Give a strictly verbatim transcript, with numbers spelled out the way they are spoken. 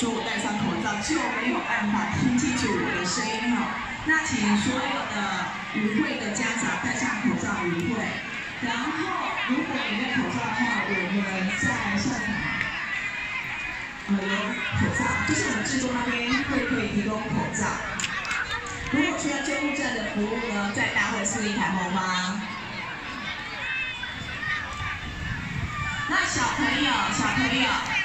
说我戴上口罩就没有办法听清楚我的声音哈。那请所有的与会的家长戴上口罩与会，然后如果没有口罩的话，我们在现场。 我们口罩，就是我们志工那边会可以提供口罩。如果需要救护站的服务呢，在大会是一台红吗？那小朋友，小朋友。